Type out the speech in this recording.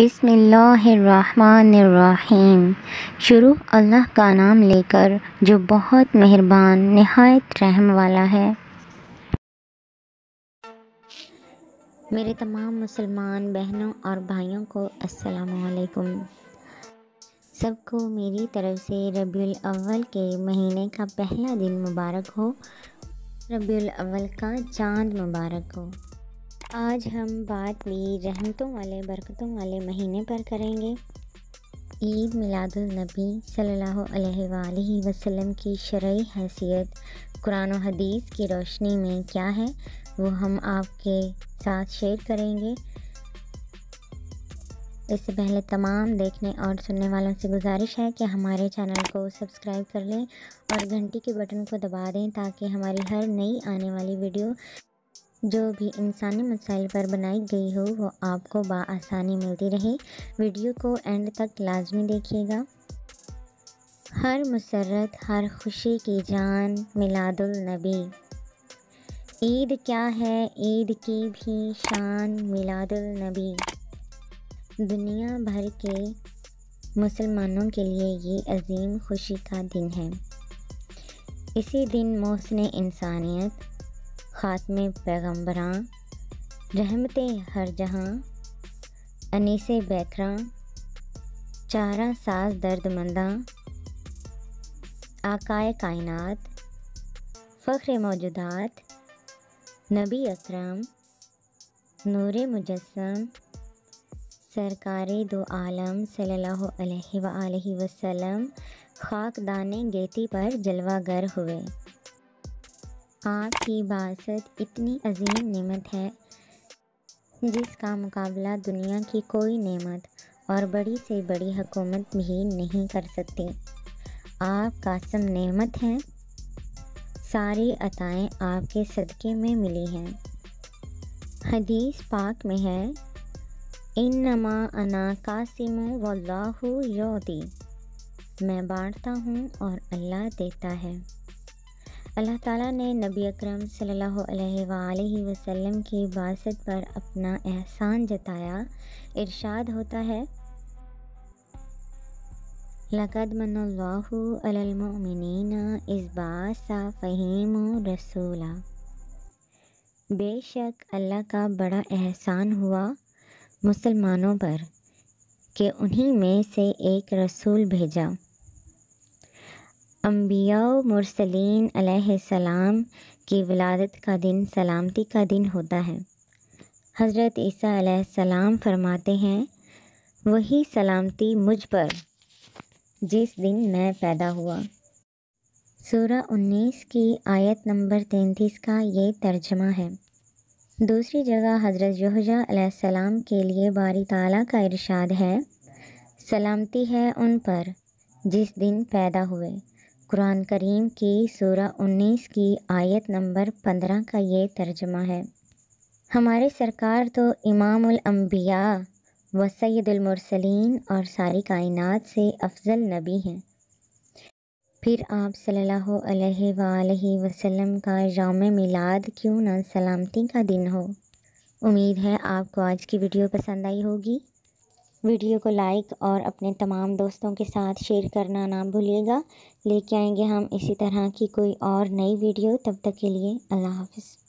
बिस्मिल्लाहिर्रहमानिर्रहीम। शुरू अल्लाह का नाम लेकर जो बहुत मेहरबान निहायत रहम वाला है। मेरे तमाम मुसलमान बहनों और भाइयों को अस्सलामु अलैकुम। सबको मेरी तरफ़ से रबीउल अव्वल के महीने का पहला दिन मुबारक हो, रबीउल अव्वल का चांद मुबारक हो। आज हम बात भी रहमतों वाले बरकतों वाले महीने पर करेंगे। ईद मिलादुलनबी सल्लल्लाहु अलैहि वसल्लम की शरई हैसियत कुरान और हदीस की रोशनी में क्या है, वो हम आपके साथ शेयर करेंगे। इससे पहले तमाम देखने और सुनने वालों से गुजारिश है कि हमारे चैनल को सब्सक्राइब कर लें और घंटी के बटन को दबा दें, ताकि हमारी हर नई आने वाली वीडियो जो भी इंसानी मसाइल पर बनाई गई हो वो आपको बाआसानी मिलती रहे। वीडियो को एंड तक लाजमी देखिएगा। हर मुसर्रत हर खुशी की जान मिलादुल नबी। ईद क्या है, ईद की भी शान मिलादुल नबी। दुनिया भर के मुसलमानों के लिए ये अजीम खुशी का दिन है। इसी दिन मोहसिन इंसानियत, ख़ात्मे पैगम्बरां, रहमते हर जहां, अनीसे बैकरां, चारा साज दर्दमंदां, आकाए कायनात, फ़ख्रे मौजूदात, नबी अकरम, नूरे मुजस्सम, सरकारे दो आलम सल्लल्लाहु अलैहि वसल्लम खाकदाने गेती पर जलवागर हुए। आपकी बासत इतनी अजीम नेमत है जिसका मुकाबला दुनिया की कोई नेमत और बड़ी से बड़ी हुकूमत भी नहीं कर सकती। आप कासम नेमत हैं, सारी अताएँ आपके सदक़े में मिली हैं। हदीस पाक में है, इन्नमा अना कासिमु वल्लाहु योदी, मैं बाँटता हूँ और अल्लाह देता है। अल्लाह ताला ने नबी अकरम सल्लल्लाहु अलैहि वसल्लम की बासत पर अपना एहसान जताया। इरशाद होता है, लक़द मनल्लाहु अलल मुमिनीना इज़ बाअसा फ़हीमु रसूला, बेशक अल्लाह का बड़ा एहसान हुआ मुसलमानों पर कि उन्हीं में से एक रसूल भेजा। अम्बिया मुरसलीन अलैहिस्सलाम की विलादत का दिन सलामती का दिन होता है। हज़रत ईसा अलैहिस्सलाम फरमाते हैं, वही सलामती मुझ पर जिस दिन मैं पैदा हुआ। सूरह 19 की आयत नंबर 33 का ये तर्जमा है। दूसरी जगह हज़रत यहूदा अलैहिस्सलाम के लिए बारी ताला का इरशाद है, सलामती है उन पर जिस दिन पैदा हुए। कुरान करीम की सूरह 19 की आयत नंबर 15 का ये तर्जमा है। हमारे सरकार तो इमामुल अंबिया व सैयदुल मुरसलीन और सारी कायनात से अफजल नबी हैं। फिर आप सल्लल्लाहु अलैहि वसल्लम का यौम मिलाद क्यों ना सलामती का दिन हो। उम्मीद है आपको आज की वीडियो पसंद आई होगी। वीडियो को लाइक और अपने तमाम दोस्तों के साथ शेयर करना ना भूलिएगा। लेके आएंगे हम इसी तरह की कोई और नई वीडियो। तब तक के लिए अल्लाह हाफ़िज़।